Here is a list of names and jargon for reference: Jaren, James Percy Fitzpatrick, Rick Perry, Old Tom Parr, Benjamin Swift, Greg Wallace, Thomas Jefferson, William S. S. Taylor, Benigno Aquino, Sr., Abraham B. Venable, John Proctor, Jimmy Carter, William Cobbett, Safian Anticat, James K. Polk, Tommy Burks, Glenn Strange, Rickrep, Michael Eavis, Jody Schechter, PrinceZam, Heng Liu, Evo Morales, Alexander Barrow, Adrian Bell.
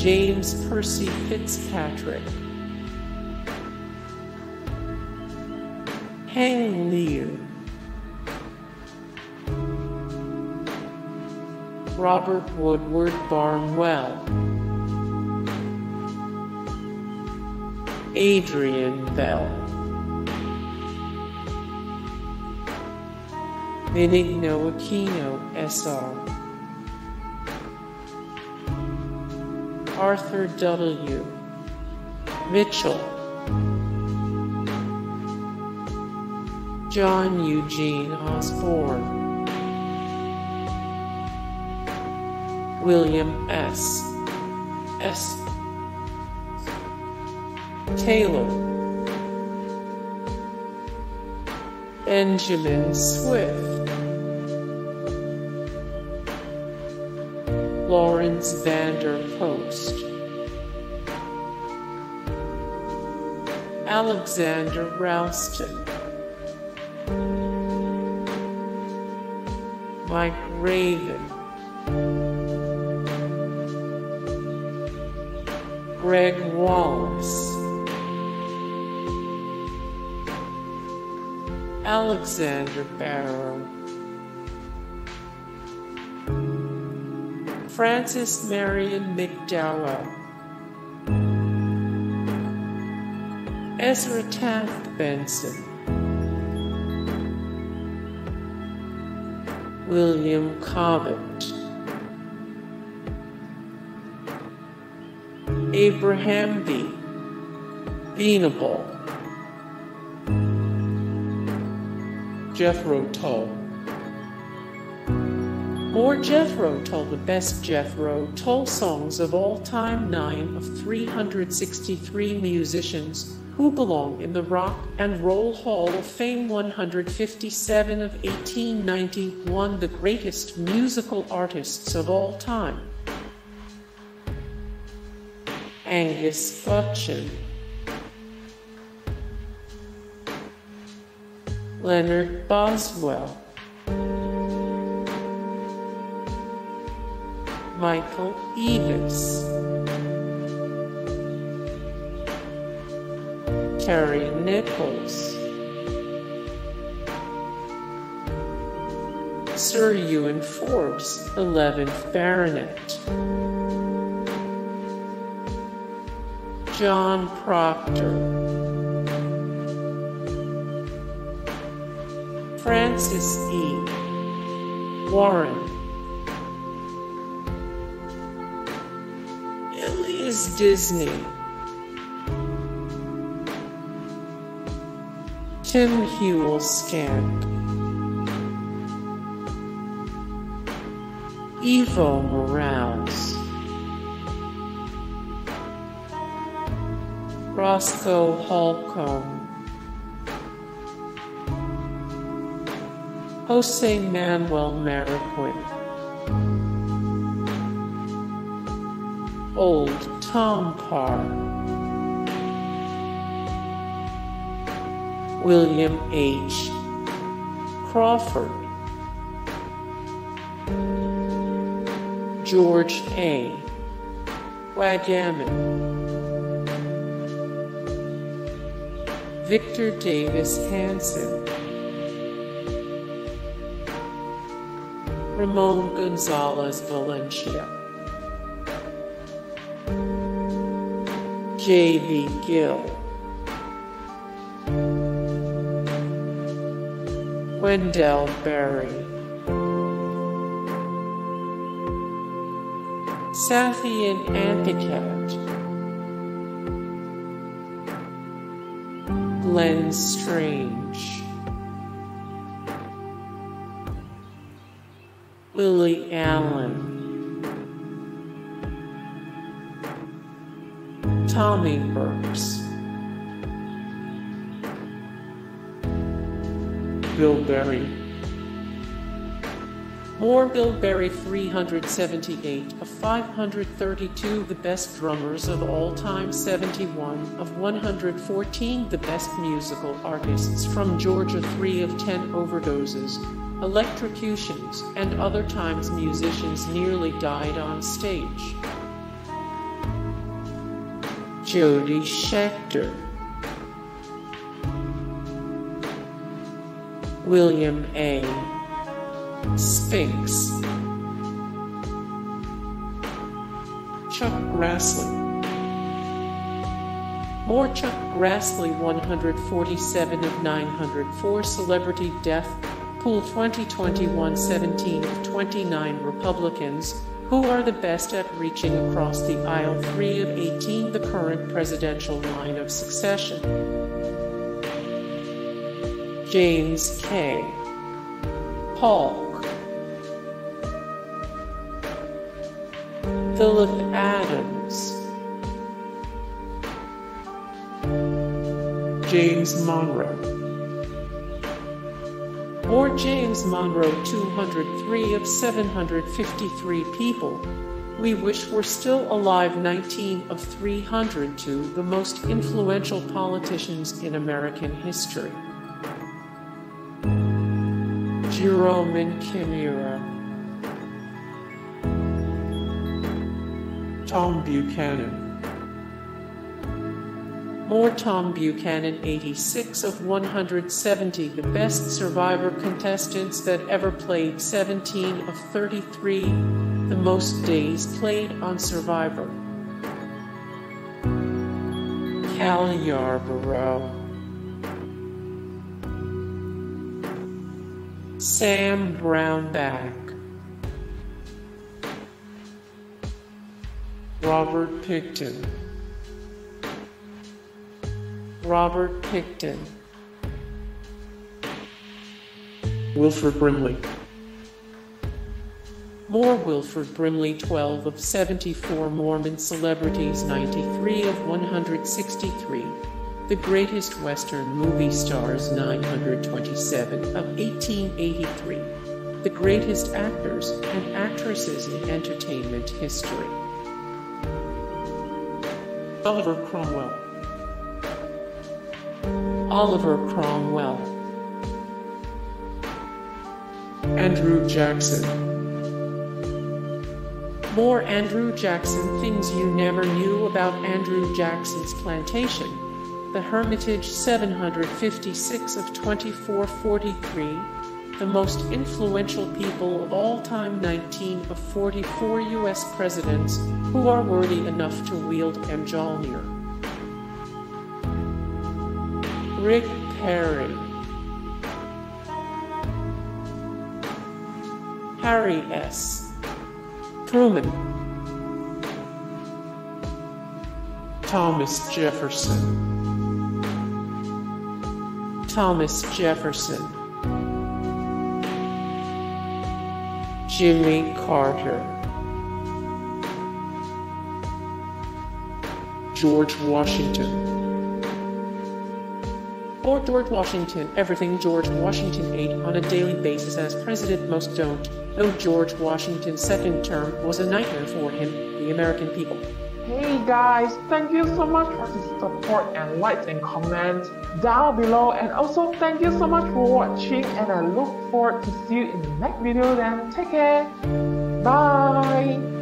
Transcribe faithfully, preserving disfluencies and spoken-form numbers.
James Percy Fitzpatrick, Heng Liu, Robert Woodward Barnwell, Adrian Bell, Benigno Aquino, Senior Arthur W. Mitchell, John Eugene Osborne, William S. S. Taylor, Benjamin Swift, Lawrence van der Post, Alexander Ralston, Mike Raven, Greg Wallace, Alexander Barrow, Francis Marion McDowell, Ezra Taft Benson, William Cobbett, Abraham B. Venable, Jethro Tull. More Jethro Tull, the best Jethro Tull songs of all time, nine of three hundred sixty-three musicians who belong in the Rock and Roll Hall of Fame, one hundred fifty-seven of eighteen ninety-one, the greatest musical artists of all time. Angus Buchan, Leonard Boswell, Michael Eavis, Terry Nichols, Sir Ewan Forbes, eleventh Baronet, John Proctor, Francis E. Warren, Elias Disney, Tim Huelskamp, Evo Morales, Roscoe Holcomb, Jose Manuel Marroquín, Old Tom Parr, William H. Crawford, George A. Wagaman, Victor Davis Hanson, Ramon Gonzalez Valencia, J V Gill, Wendell Berry, Safian Anticat, Glenn Strange, Lily Allen, Tommy Burks, Bill Berry. More Bill Berry, three hundred seventy-eight of five hundred thirty-two, the best drummers of all time, seventy-one of one hundred fourteen, the best musical artists from Georgia, three of ten overdoses, electrocutions, and other times musicians nearly died on stage. Jody Schechter, William A. Spinks, Chuck Grassley. More Chuck Grassley, one forty-seven of nine oh four, Celebrity Death, Pool twenty twenty-one, seventeen of twenty-nine Republicans, who are the best at reaching across the aisle, three of eighteen, the current presidential line of succession. James K. Polk, Philip Adams, James Monroe. Or James Monroe, two hundred three of seven hundred fifty-three people. We wish were still alive, nineteen of three hundred two, the most influential politicians in American history. Jerome Kimura, Tom Buchanan. More Tom Buchanan, eighty-six of one hundred seventy, the best survivor contestants that ever played, seventeen of thirty-three, the most days played on Survivor. Cal Yarborough, Sam Brownback, Robert Picton, Robert Picton, Wilford Brimley. More Wilford Brimley, twelve of seventy-four Mormon celebrities, ninety-three of one hundred sixty-three, the greatest Western movie stars, nine hundred twenty-seven of eighteen eighty-three, the greatest actors and actresses in entertainment history. Oliver Cromwell. Oliver Cromwell, Andrew Jackson. More Andrew Jackson, things you never knew about Andrew Jackson's plantation, the Hermitage, seven hundred fifty-six of twenty-four forty-three, the most influential people of all time, nineteen of forty-four U S presidents who are worthy enough to wield Mjolnir. Rick Perry, Harry S. Truman, Thomas Jefferson, Thomas Jefferson, Jimmy Carter, George Washington. Or George Washington, everything George Washington ate on a daily basis as president, most don't. Though George Washington's second term was a nightmare for him, the American people. Hey guys, thank you so much for the support and likes and comments down below, and also thank you so much for watching, and I look forward to see you in the next video then. Take care, bye!